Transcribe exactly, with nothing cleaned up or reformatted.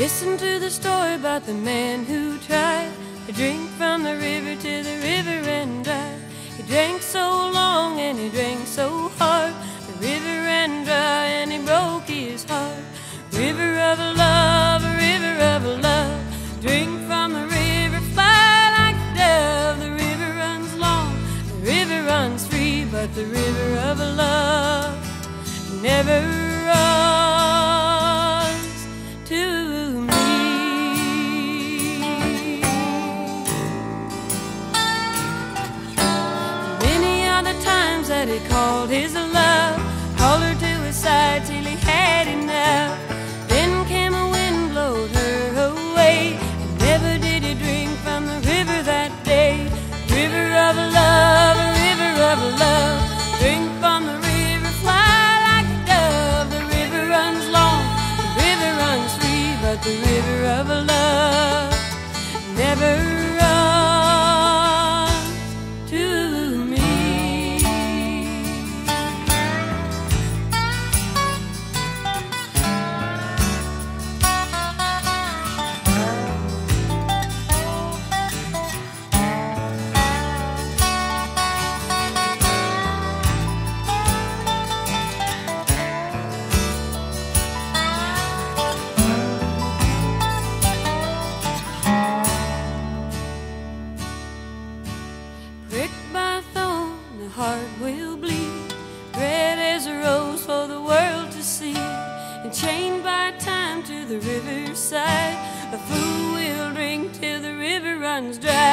Listen to the story about the man who tried to drink from the river to the river and died. He drank so long and he drank so hard, the river ran dry and he broke his heart. River of love, a river of love, drink from the river, fly like a dove. The river runs long, the river runs free, but the river of love never runs to that he called his love, called her to his side till he had enough. Then came a wind, blowed her away, and never did he drink from the river that day. River of love, a river of love, drink from the river, fly like a dove. The river runs long, the river runs free, but the river of love never runs to drive.